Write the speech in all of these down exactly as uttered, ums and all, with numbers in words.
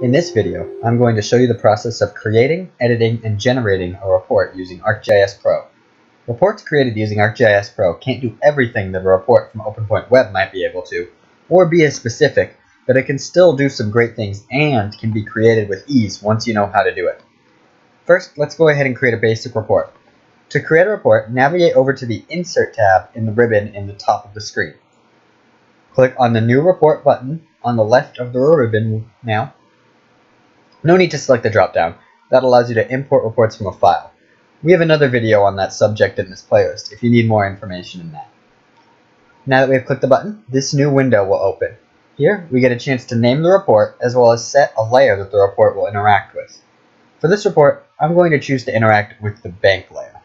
In this video, I'm going to show you the process of creating, editing, and generating a report using ArcGIS Pro. Reports created using ArcGIS Pro can't do everything that a report from OpenPoint Web might be able to, or be as specific, but it can still do some great things and can be created with ease once you know how to do it. First, let's go ahead and create a basic report. To create a report, navigate over to the Insert tab in the ribbon in the top of the screen. Click on the New Report button on the left of the ribbon now. No need to select the drop-down. That allows you to import reports from a file. We have another video on that subject in this playlist if you need more information in that. Now that we have clicked the button, this new window will open. Here, we get a chance to name the report as well as set a layer that the report will interact with. For this report, I'm going to choose to interact with the bank layer.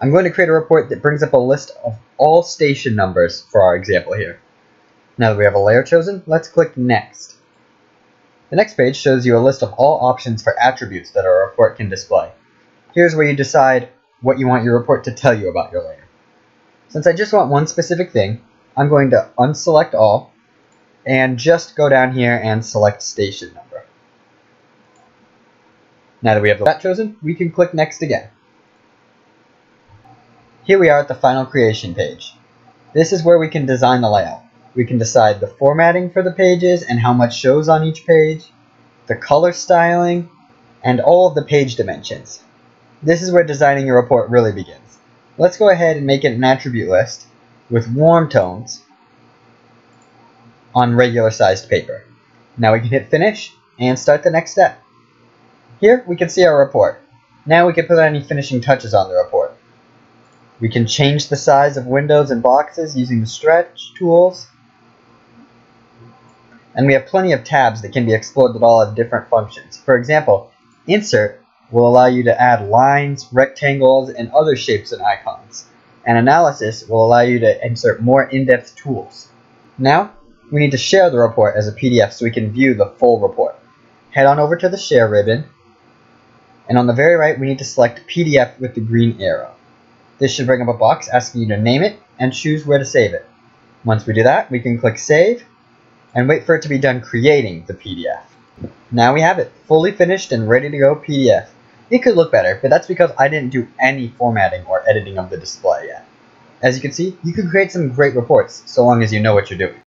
I'm going to create a report that brings up a list of all station numbers for our example here. Now that we have a layer chosen, let's click Next. The next page shows you a list of all options for attributes that our report can display. Here's where you decide what you want your report to tell you about your layer. Since I just want one specific thing, I'm going to unselect all and just go down here and select station number. Now that we have that chosen, we can click Next again. Here we are at the final creation page. This is where we can design the layout. We can decide the formatting for the pages and how much shows on each page, the color styling, and all of the page dimensions. This is where designing your report really begins. Let's go ahead and make it an attribute list with warm tones on regular sized paper. Now we can hit Finish and start the next step. Here we can see our report. Now we can put any finishing touches on the report. We can change the size of windows and boxes using the stretch tools. And we have plenty of tabs that can be explored that all have different functions. For example, Insert will allow you to add lines, rectangles, and other shapes and icons. And Analysis will allow you to insert more in-depth tools. Now, we need to share the report as a P D F so we can view the full report. Head on over to the Share ribbon. And on the very right, we need to select P D F with the green arrow. This should bring up a box asking you to name it and choose where to save it. Once we do that, we can click Save and wait for it to be done creating the P D F. Now we have it, fully finished and ready to go P D F. It could look better, but that's because I didn't do any formatting or editing of the display yet. As you can see, you can create some great reports so long as you know what you're doing.